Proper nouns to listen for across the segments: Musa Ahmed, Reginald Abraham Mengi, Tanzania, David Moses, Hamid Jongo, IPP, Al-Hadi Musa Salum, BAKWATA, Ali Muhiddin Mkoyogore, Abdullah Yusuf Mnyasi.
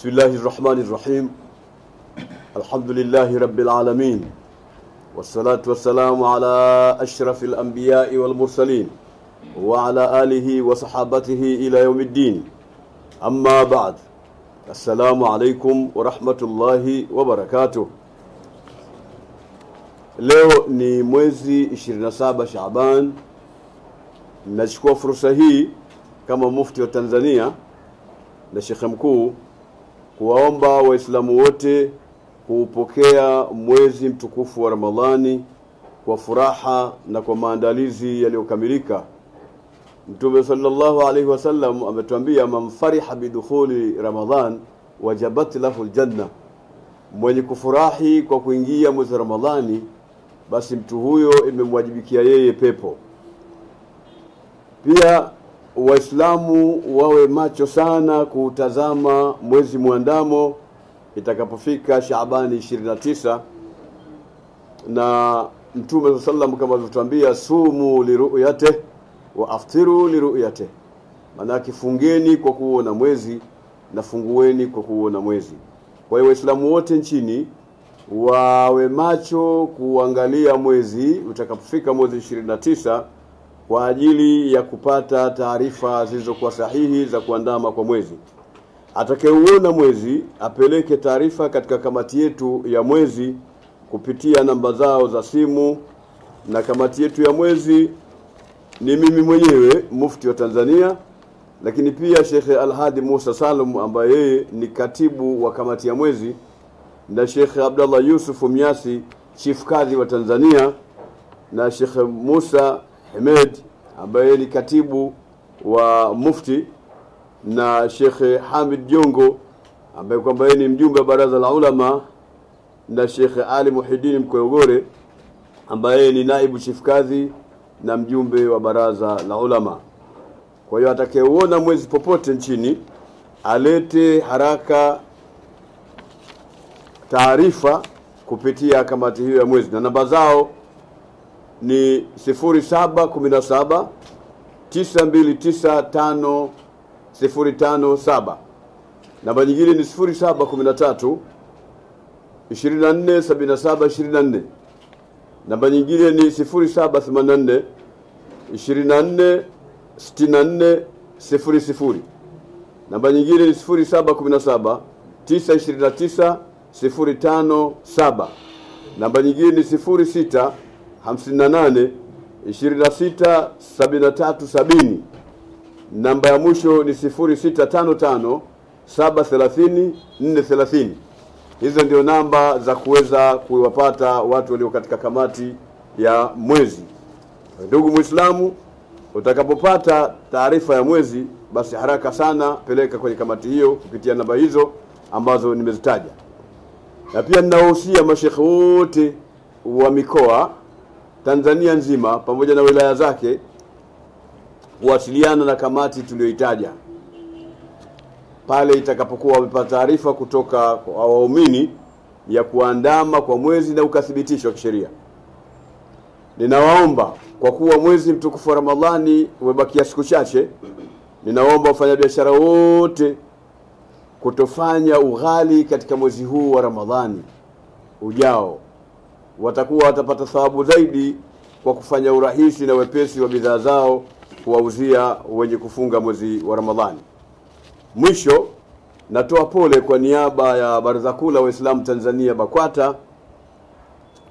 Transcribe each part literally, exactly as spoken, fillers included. بسم الله الرحمن الرحيم الحمد لله رب العالمين والصلاة والسلام على أشرف الأنبياء والمرسلين وعلى آله وصحابته إلى يوم الدين أما بعد السلام عليكم ورحمة الله وبركاته leo ni mwezi ishirini na saba Shaaban. Nachukua fursa hii kama mufti wa Tanzania na shekhe mkuu kuwaomba waislamu wote kuupokea mwezi mtukufu wa Ramadhani kwa furaha na kwa maandalizi yaliyokamilika. Mtume sallallahu alaihi wasallam ametuambia man fariha bidukhuli Ramadhan wajabat lahu aljanna, mwenye kufurahi kwa kuingia mwezi Ramadhani basi mtu huyo imemwajibikia yeye pepo. Pia waislamu wawe macho sana kutazama mwezi muandamo itakapofika Shaabani ishirini na tisa, na Mtume sallallahu kama alivyotuambia sumu liru'yatihi wa aftiru liru'yatihi, maana kifungeni kwa kuona mwezi na fungueni kwa kuona mwezi. Kwa hiyo waislamu wote nchini wawe macho kuangalia mwezi utakapofika mwezi ishirini na tisa kwa ajili ya kupata taarifa zilizokuwa sahihi za kuandama kwa mwezi. Atakayeuona mwezi apeleke taarifa katika kamati yetu ya mwezi kupitia namba zao za simu, na kamati yetu ya mwezi ni mimi mwenyewe mufti wa Tanzania, lakini pia Sheikh Al-Hadi Musa Salum ambaye yeye ni katibu wa kamati ya mwezi, na Sheikh Abdullah Yusuf Mnyasi chief kadhi wa Tanzania, na Sheikh Musa Ahmed ambaye ni katibu wa mufti, na Sheikh Hamid Jongo ambaye kwamba yeye ni mjumbe baraza la ulama, na Sheikh Ali Muhiddin Mkoyogore ambaye ni naibu chief kadhi na mjumbe wa baraza la ulama. Kwa hiyo atakayeona mwezi popote nchini alete haraka taarifa kupitia kamati hiyo ya mwezi, na namba zao ni sifuri saba kumi na saba tisa mbili tisa tano sifuri tano saba. Namba nyingine ni sifuri saba kumi na tatu ishirini na nne sabini na saba ishirini na nne. Namba nyingine ni sifuri saba themanini na nne ishirini na nne sitini na nne sifuri sifuri. Namba nyingine ni sifuri saba kumi na saba tisa ishirini na tisa sifuri tano saba. Namba nyingine ni sifuri sita hamsini na nane ishirini na sita sabini na tatu sabini. Namba ya mwisho ni sifuri sita tano tano saba thelathini nne thelathini. Hizo ndio namba za kuweza kuwapata watu walio katika kamati ya mwezi. Ndugu Muislamu, utakapopata taarifa ya mwezi basi haraka sana peleka kwenye kamati hiyo kupitia namba hizo ambazo nimezitaja. Na pia ninawahusia masheikh wote wa mikoa Tanzania nzima pamoja na wilaya zake kuwasiliana na kamati tuliyoitaja pale itakapokuwa wamepata taarifa kutoka kwa waumini ya kuandama kwa mwezi na ukathibitishwa kisheria. Ninawaomba, kwa kuwa mwezi mtukufu wa Ramadhani umebakia siku chache, ninawaomba wafanyabiashara wote kutofanya ughali katika mwezi huu wa Ramadhani ujao. Watakuwa watapata thawabu zaidi kwa kufanya urahisi na wepesi wa bidhaa zao kuwauzia wenye kufunga mwezi wa Ramadhani. Mwisho, natoa pole kwa niaba ya Baraza Kuu la Waislamu Tanzania BAKWATA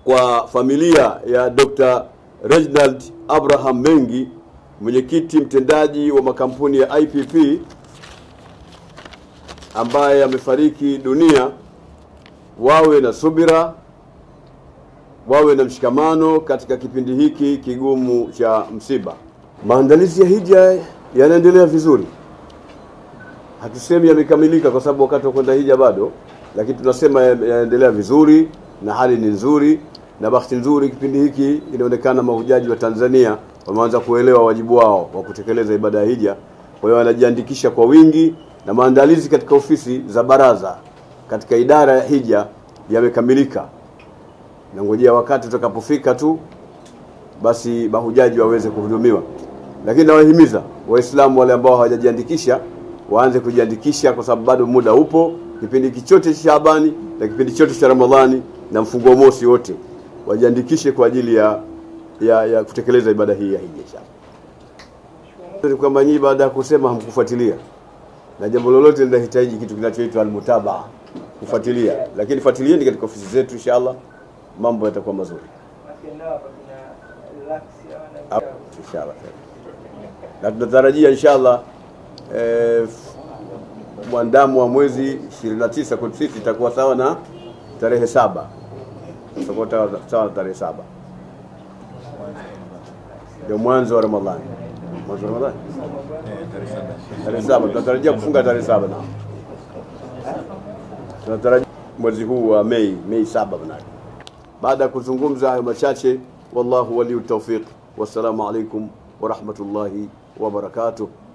kwa familia ya Dr Reginald Abraham Mengi, mwenyekiti mtendaji wa makampuni ya I P P ambaye amefariki dunia. Wawe na subira, wawe na mshikamano katika kipindi hiki kigumu cha msiba. Maandalizi ya hija yanaendelea vizuri. Hatusemi yamekamilika kwa sababu wakati wa kwenda hija bado, lakini tunasema yanaendelea vizuri na hali ni nzuri, na bahati nzuri kipindi hiki inaonekana mahujaji wa Tanzania wameanza kuelewa wajibu wao wa kutekeleza ibada ya hija. Kwa hiyo wanajiandikisha kwa wingi, na maandalizi katika ofisi za baraza katika idara ya hija yamekamilika. Na ngojea wakati utakapofika tu basi mahujaji waweze kuhudumiwa. Lakini nawahimiza waislamu wale ambao hawajajiandikisha waanze kujiandikisha kwa sababu bado muda upo, kipindi kichote cha Shabani na kipindi chote cha Ramadhani na mfungo mosi wote wajiandikishe kwa ajili ya ya, ya kutekeleza ibada hii ya hija. Sasa kwamba nyinyi baada ya kusema hamkufuatilia, na jambo lolote linahitaji kitu kinachoitwa almutaba, kufuatilia, lakini fuatilieni katika ofisi zetu inshallah mambo yatakuwa mazuri. Inshallah. Na tunatarajia inshallah eh mwandamo wa mwezi ishirini na tisa kwa sisi itakuwa sawa na tarehe saba. Sokota sawa na tarehe saba. Ndio mwanzo wa Ramadhani. Mwanzo wa Ramadhani? Eh tarehe saba. Tunatarajia kufunga tarehe saba na. Tunatarajia mwezi huu wa Mei, Mei saba bwana. Baada ya kuzungumza hayo machache, wallahu waliyut tawfiq. Wassalamu alaykum wa rahmatullahi wa barakatuh.